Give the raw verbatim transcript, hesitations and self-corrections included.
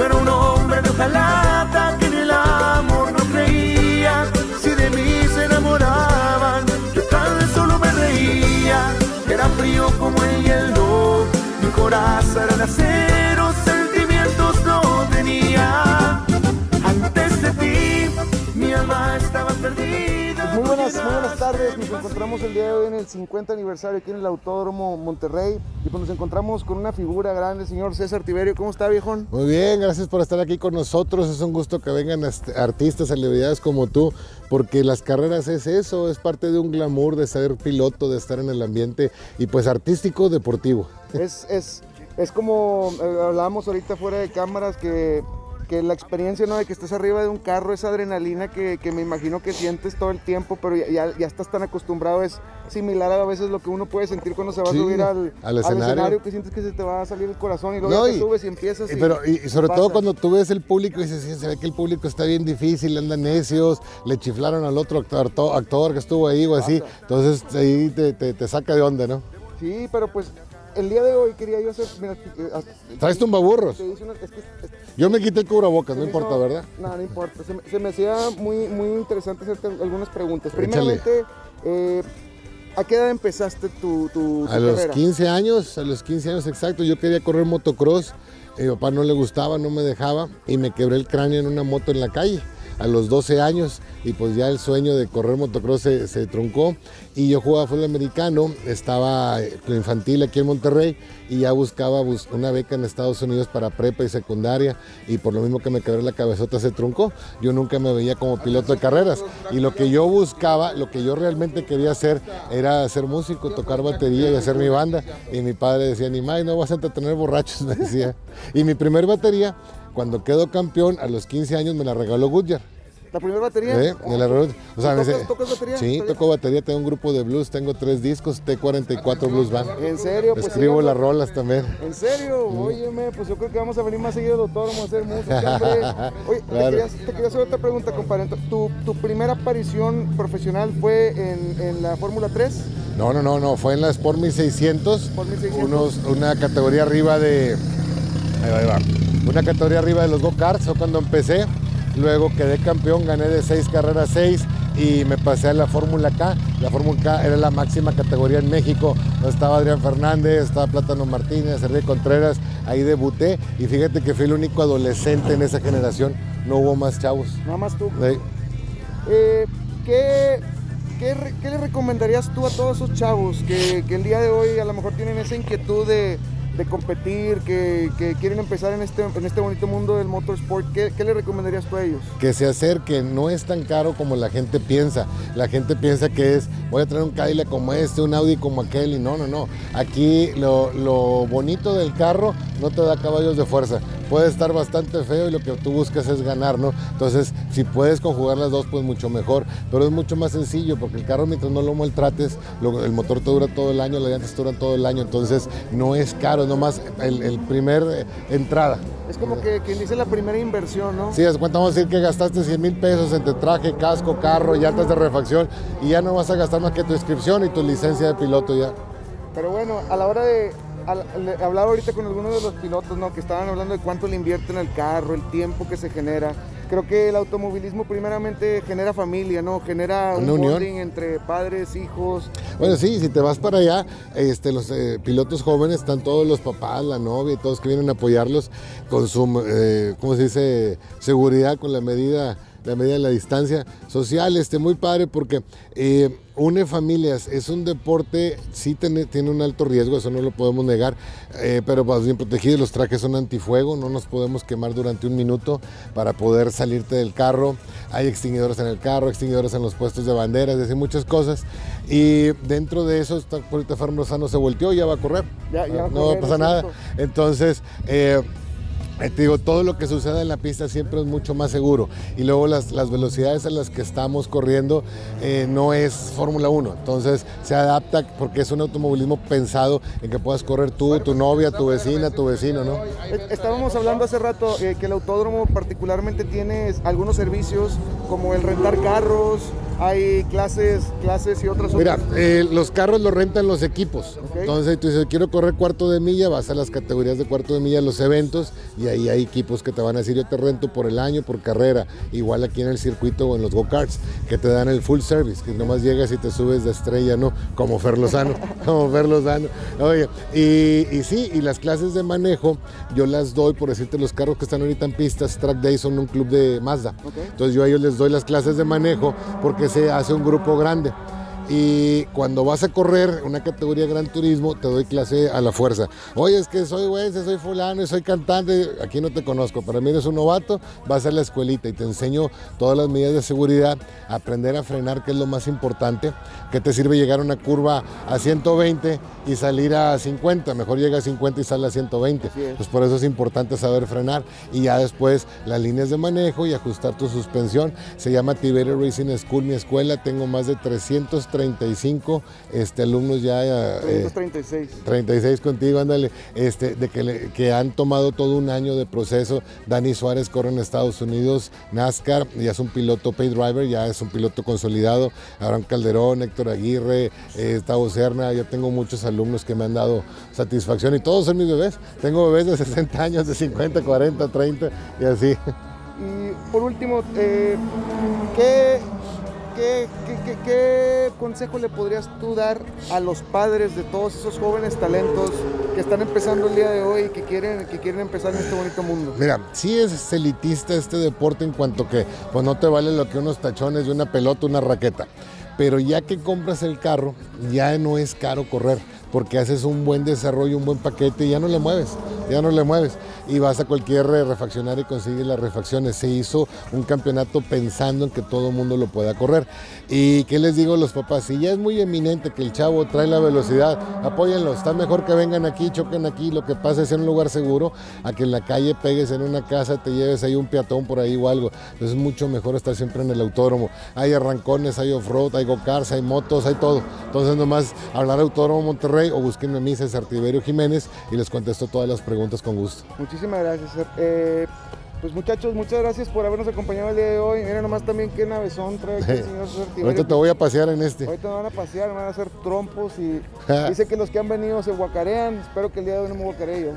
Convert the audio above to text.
Yo era un hombre de hojalata que en el amor no creía. Si de mí se enamoraban, yo tan solo me reía. Era frío como el hielo, mi corazón era de acero, sentimientos no tenía. Antes de ti, mi alma estaba perdida. Pues muy buenas, muy buenas tardes, nos encontramos el día de hoy en el cincuenta aniversario aquí en el Autódromo Monterrey y pues nos encontramos con una figura grande, señor César Tiberio. ¿Cómo está, viejón? Muy bien, gracias por estar aquí con nosotros. Es un gusto que vengan artistas, celebridades como tú, porque las carreras es eso, es parte de un glamour de ser piloto, de estar en el ambiente y pues artístico, deportivo. Es, es, es como hablábamos ahorita fuera de cámaras que... que la experiencia, ¿no?, de que estés arriba de un carro, esa adrenalina que, que me imagino que sientes todo el tiempo, pero ya, ya, ya estás tan acostumbrado, es similar a veces lo que uno puede sentir cuando se va a sí, subir al, al, escenario. al escenario, que sientes que se te va a salir el corazón y luego no, ya te y, subes y empiezas. Y, pero, y, y sobre pasa. todo cuando tú ves el público y dices, sí, se ve que el público está bien difícil, andan necios, le chiflaron al otro actor, actor que estuvo ahí o pasa. así, entonces ahí te, te, te saca de onda, ¿no? Sí, pero pues... El día de hoy quería yo hacer... Mira, ¿traes tumbaburros? Una, es que, es, yo me quité el cubrebocas, no importa, hizo, ¿verdad? No, no importa. Se, se me hacía muy, muy interesante hacerte algunas preguntas. Primeramente, eh, ¿a qué edad empezaste tu, tu, tu a carrera? Los quince años, a los quince años exacto. Yo quería correr motocross. Mi papá no le gustaba, no me dejaba. Y me quebré el cráneo en una moto en la calle a los doce años, y pues ya el sueño de correr motocross se, se truncó y yo jugaba fútbol americano, estaba infantil aquí en Monterrey y ya buscaba una beca en Estados Unidos para prepa y secundaria, y por lo mismo que me quebré la cabezota se truncó, yo nunca me veía como piloto de carreras y lo que yo buscaba, lo que yo realmente quería hacer era ser músico, tocar batería y hacer mi banda, y mi padre decía, ni más, no vas a entretener borrachos, me decía, y mi primer batería, cuando quedó campeón, a los quince años me la regaló Goodyear. ¿La primera batería? ¿Eh? Me la regaló. O sea, ¿Tocas, me dice, ¿Tocas batería? Sí, toco batería, tengo un grupo de blues, tengo tres discos, T cuarenta y cuatro Blues Band. ¿En serio? Pues escribo sí, las rolas también. ¿En serio? Mm. Óyeme, pues yo creo que vamos a venir más seguido al Autódromo a hacer música, hombre. Oye, claro. te, quería, te quería hacer otra pregunta, compadre. ¿Tu, tu primera aparición profesional fue en, en la Fórmula tres? No, no, no, no, fue en la Sport mil seiscientos. Sport mil seiscientos. Unos, una categoría arriba de... Ahí va, ahí va. Una categoría arriba de los go-karts, fue cuando empecé, luego quedé campeón, gané de seis carreras seis y me pasé a la Fórmula K. La Fórmula K era la máxima categoría en México, donde estaba Adrián Fernández, estaba Plátano Martínez, Sarri Contreras, ahí debuté y fíjate que fui el único adolescente en esa generación, no hubo más chavos. Nada más tú. Sí. Eh, ¿qué, qué, ¿Qué le recomendarías tú a todos esos chavos que, que el día de hoy a lo mejor tienen esa inquietud de... de competir, que, que quieren empezar en este, en este bonito mundo del motorsport? ¿Qué, qué le recomendarías tú a ellos? Que se acerquen, no es tan caro como la gente piensa. La gente piensa que es, voy a traer un Cadillac como este, un Audi como aquel, y no, no, no. Aquí lo, lo bonito del carro no te da caballos de fuerza. Puede estar bastante feo y lo que tú buscas es ganar, ¿no? Entonces, si puedes conjugar las dos, pues mucho mejor. Pero es mucho más sencillo, porque el carro, mientras no lo maltrates, lo, el motor te dura todo el año, las llantas duran todo el año, entonces no es caro, es nomás el, el primer eh, entrada. Es como que quien dice la primera inversión, ¿no? Sí, vamos a decir que gastaste cien mil pesos entre traje, casco, carro, llantas de refacción, y ya no vas a gastar más que tu inscripción y tu licencia de piloto ya. Pero bueno, a la hora de... hablaba ahorita con algunos de los pilotos, ¿no?, que estaban hablando de cuánto le invierten al carro, el tiempo que se genera. Creo que el automovilismo primeramente genera familia, ¿no? Genera un bonding entre padres, hijos. Bueno, sí, si te vas para allá, este, los eh, pilotos jóvenes, están todos los papás, la novia y todos que vienen a apoyarlos con su, eh, ¿cómo se dice?, seguridad, con la medida... la medida de la distancia social, este, muy padre porque eh, une familias, es un deporte, sí tiene, tiene un alto riesgo, eso no lo podemos negar, eh, pero vas bien protegido, los trajes son antifuego, no nos podemos quemar durante un minuto para poder salirte del carro, hay extinguidores en el carro, extinguidores en los puestos de banderas, es decir, muchas cosas, y dentro de eso, está, ahorita Fer Lozano se volteó, ya va a correr, ya, ya va a correr, no va a pasar nada, entonces... Eh, Te digo, todo lo que suceda en la pista siempre es mucho más seguro. Y luego las, las velocidades a las que estamos corriendo eh, no es Fórmula uno. Entonces se adapta porque es un automovilismo pensado en que puedas correr tú, tu novia, tu vecina, tu vecino, ¿no? Estábamos hablando hace rato eh, que el autódromo particularmente tiene algunos servicios como el rentar carros, hay clases, clases y otras. Mira, eh, los carros los rentan los equipos. Okay. Entonces tú dices, quiero correr cuarto de milla, vas a las categorías de cuarto de milla, los eventos, y ahí hay equipos que te van a decir, yo te rento por el año, por carrera. Igual aquí en el circuito o en los go-karts, que te dan el full service, que nomás llegas y te subes de estrella, ¿no? Como Fer Lozano, como Fer Lozano. Oye, y, y sí, y las clases de manejo, yo las doy, por decirte, los carros que están ahorita en pistas, Track Day, son un club de Mazda. Okay. Entonces yo a ellos les doy las clases de manejo porque se hace un grupo grande. Y cuando vas a correr una categoría Gran Turismo, te doy clase a la fuerza. Oye, es que soy güey, soy fulano, soy cantante, aquí no te conozco, para mí eres un novato, vas a la escuelita y te enseño todas las medidas de seguridad, aprender a frenar, que es lo más importante, que te sirve llegar a una curva a ciento veinte y salir a cincuenta, mejor llega a cincuenta y sale a ciento veinte. Pues por eso es importante saber frenar, y ya después las líneas de manejo y ajustar tu suspensión. Se llama Tiberia Racing School, mi escuela, tengo más de trescientos treinta y cinco este, alumnos ya. Eh, treinta y seis. treinta y seis contigo, ándale. Este, de que, le, que han tomado todo un año de proceso. Dani Suárez corre en Estados Unidos, NASCAR, ya es un piloto pay driver, ya es un piloto consolidado. Abraham Calderón, Héctor Aguirre, eh, Tavo Serna, yo tengo muchos alumnos que me han dado satisfacción y todos son mis bebés. Tengo bebés de sesenta años, de cincuenta, cuarenta, treinta y así. Y por último, eh, ¿qué... ¿Qué, qué, qué, ¿qué consejo le podrías tú dar a los padres de todos esos jóvenes talentos que están empezando el día de hoy y que quieren, que quieren empezar en este bonito mundo? Mira, sí es elitista este deporte en cuanto que pues no te vale lo que unos tachones de una pelota, una raqueta. Pero ya que compras el carro, ya no es caro correr, porque haces un buen desarrollo, un buen paquete y ya no le mueves, ya no le mueves. Y vas a cualquier refaccionario y consigues las refacciones. Se hizo un campeonato pensando en que todo el mundo lo pueda correr. ¿Y qué les digo a los papás? Si ya es muy eminente que el chavo trae la velocidad, apóyenlo. Está mejor que vengan aquí, choquen aquí, lo que pasa es en un lugar seguro, a que en la calle pegues en una casa, te lleves ahí un peatón por ahí o algo. Entonces es mucho mejor estar siempre en el autódromo. Hay arrancones, hay off-road, hay go-karts, hay motos, hay todo. Entonces nomás hablar Autódromo Monterrey o busquen a mí, César Tiberio Jiménez, y les contesto todas las preguntas con gusto. Muchísimas gracias, César. Eh, pues muchachos, muchas gracias por habernos acompañado el día de hoy. Miren nomás también qué navezón trae aquí, sí. Señor César Tiberio. Ahorita te voy a pasear en este. Ahorita me van a pasear, me van a hacer trompos y dice que los que han venido se guacarean. Espero que el día de hoy no me guacaree yo.